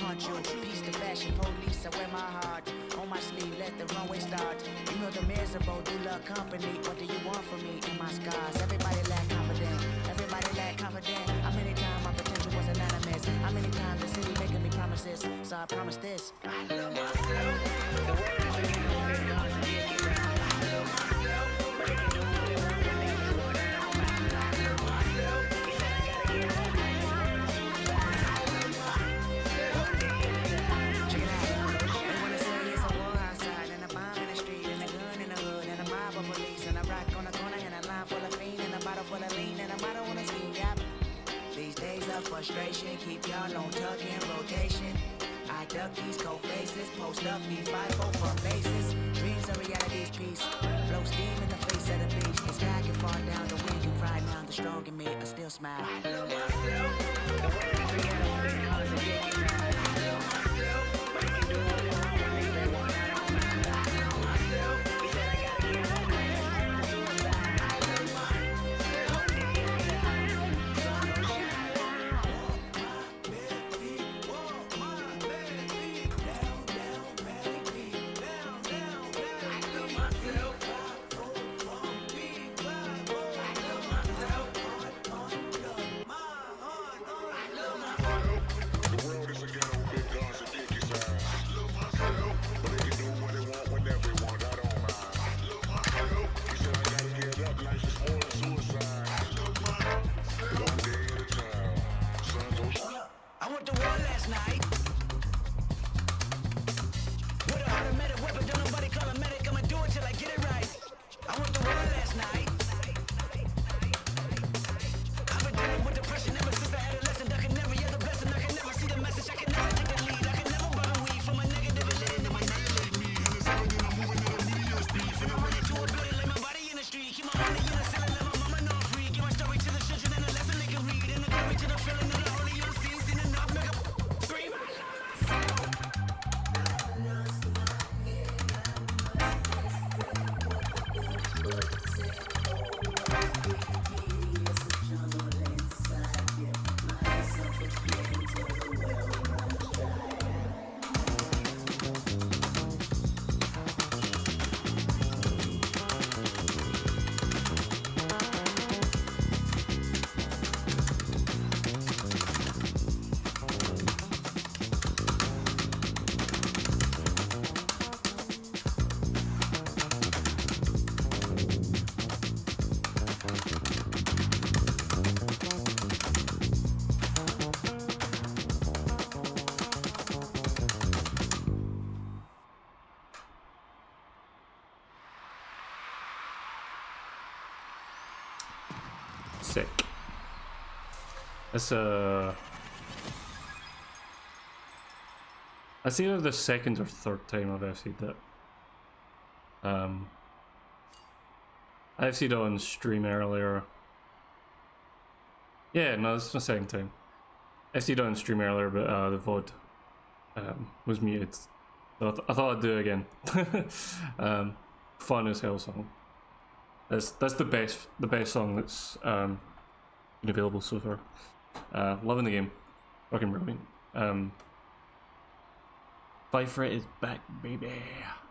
concho, piece the fashion police, I wear my heart on my sleeve, let the runway start. You know the miserable, do love company, what do you want from me in my scars? Everybody lack confidence, everybody lack confidence. How many times my potential was anonymous? How many times the city making me promises? So I promise this, I love myself. Frustration, keep y'all on tuck in rotation. I duck these cold faces, post up these 5-4 for bases. Dreams are reality's piece. Blow steam in the face of the beast. The sky can fall down, the wind can cry down. The strong in me, I still smile. I love myself. Sick. That's that's either the second or third time I've FC'd that. I FC'd on stream earlier. Yeah, no, this is my second time. I FC'd on stream earlier, but the VOD was muted. So I thought I'd do it again. Fun as hell song. That's the best song that's been available so far. Loving the game, fucking brilliant. Viper is back, baby.